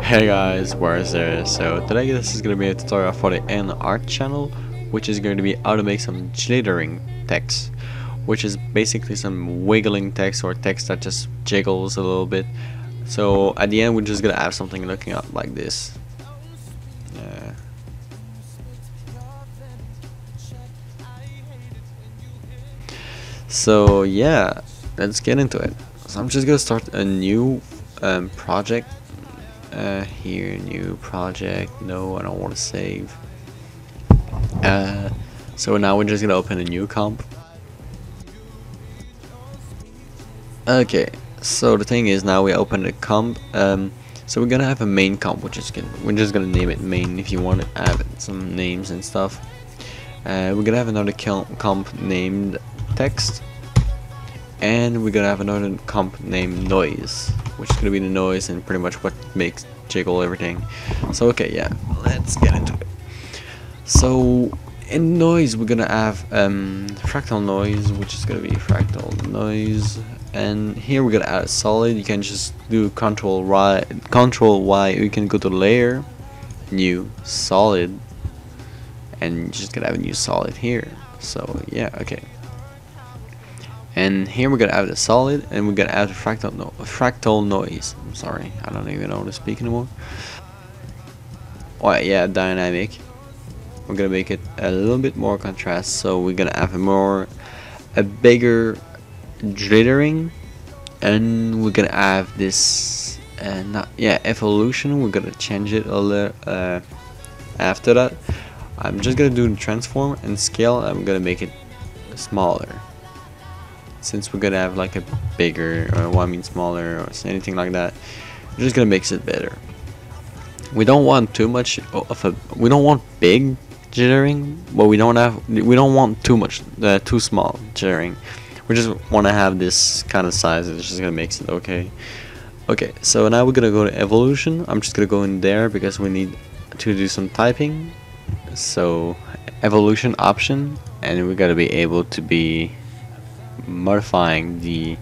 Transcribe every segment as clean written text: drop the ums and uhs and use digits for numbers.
Hey guys, where's there? So today this is going to be a tutorial for the Ae8nArts channel, which is going to be how to make some jittering text, which is basically some wiggling text or text that just jiggles a little bit. So at the end we're just going to have something looking up like this. So yeah, let's get into it. So I'm just going to start a new project. Here, new project. No, I don't want to save. So now we're just going to open a new comp. Okay, so the thing is, now we open the comp. So we're going to have a main comp, which is good. We're just going to name it main if you want to add some names and stuff. We're going to have another comp named text, and we're going to have another comp named noise, which is going to be the noise and pretty much what makes jiggle everything. So okay, yeah, let's get into it. So in noise we're going to have fractal noise, which is going to be fractal noise, and here we're going to add a solid. You can just do Ctrl Y, you can go to layer, new solid, and you're just going to have a new solid here. So yeah, okay. And here we're going to add a solid, and we're going to add a fractal noise. I'm sorry, I don't even know how to speak anymore. Alright, yeah, dynamic. We're going to make it a little bit more contrast, so we're going to have a bigger jittering, and we're going to have this, evolution. We're going to change it a little after that. I'm just going to do the transform and scale, and I'm going to make it smaller, since we're gonna have like a bigger, or what I mean smaller, or anything like that. We're just gonna mix it better. We don't want too much of a, we don't want big jittering, but we don't want too much, too small jittering. We just want to have this kind of size. It's just gonna mix it okay. Okay, so now we're gonna go to evolution. I'm just gonna go in there because we need to do some typing. So evolution option, and we're gonna be able to be modifying the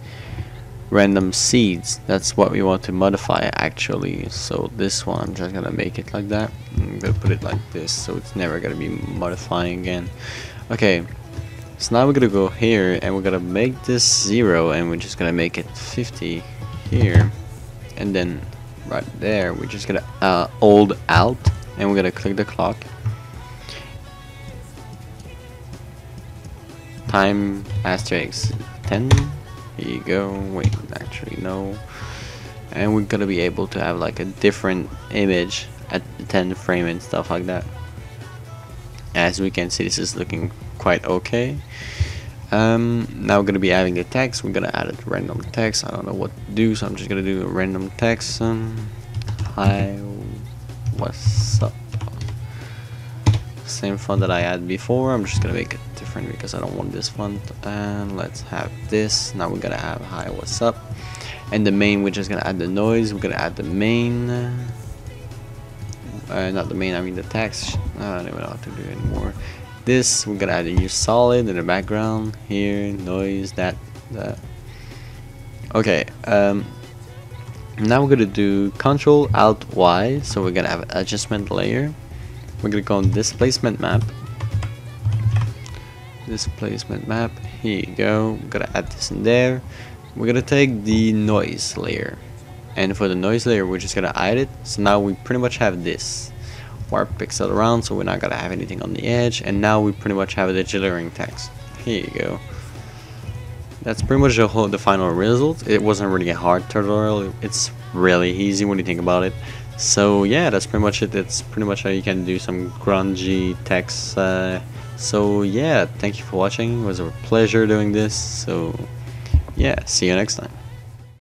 random seeds. That's what we want to modify actually. So this one, I'm just gonna make it like that. I'm gonna put it like this, so it's never gonna be modifying again. Okay, so now we're gonna go here, and we're gonna make this 0, and we're just gonna make it 50 here, and then right there we're just gonna hold alt, and we're gonna click the clock, time asterisk 10. Here you go. Wait, actually no. And we're gonna be able to have like a different image at the 10 frame and stuff like that. As we can see, this is looking quite okay. Now we're gonna be adding the text. We're gonna add a random text. I don't know what to do, so I'm just gonna do a random text. Hi, what's up? Same font that I had before. I'm just gonna make it different because I don't want this font. And let's have this. Now we're gonna have hi, what's up? And the main, we're just gonna add the noise. We're gonna add the main, not the main, I mean the text. I don't even know how to do it anymore. This, we're gonna add a new solid in the background here, noise, that. Okay, now we're gonna do Ctrl Alt Y, so we're gonna have adjustment layer. We're gonna go on displacement map. Displacement map. Here you go. We're gonna add this in there. We're gonna take the noise layer, and for the noise layer, we're just gonna hide it. So now we pretty much have this warp pixel around, so we're not gonna have anything on the edge. And now we pretty much have the jittering text. Here you go. That's pretty much the final result. It wasn't really a hard tutorial. It's really easy when you think about it. So yeah, that's pretty much it. That's pretty much how you can do some grungy text. So yeah, thank you for watching. It was a pleasure doing this. So yeah, see you next time.